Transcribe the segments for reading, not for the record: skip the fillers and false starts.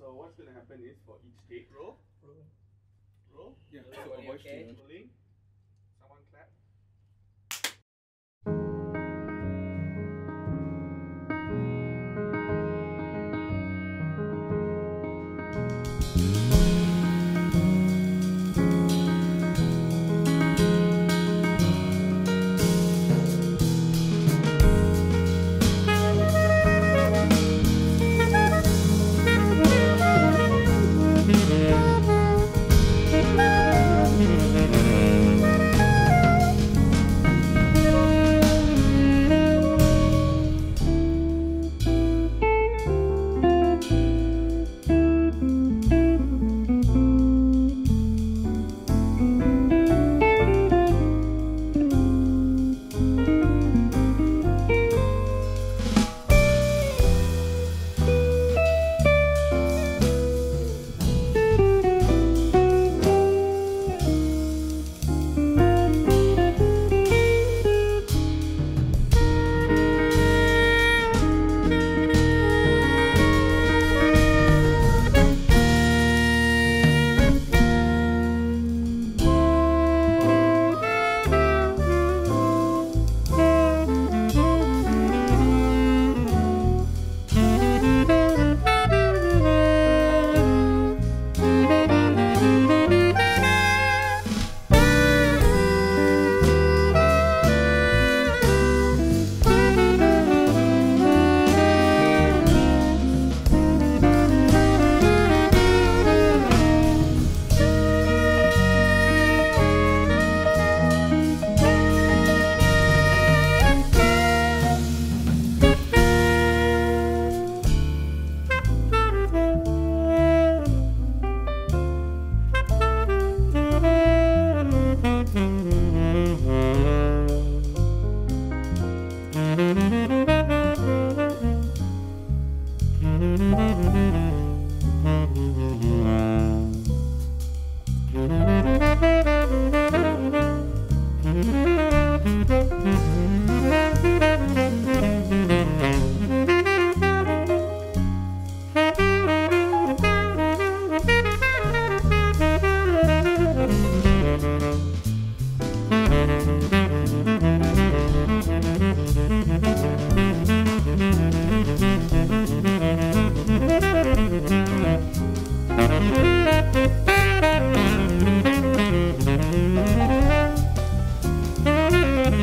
So what's going to happen is for each take, roll. Yeah. So avoid rolling. Someone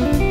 clap.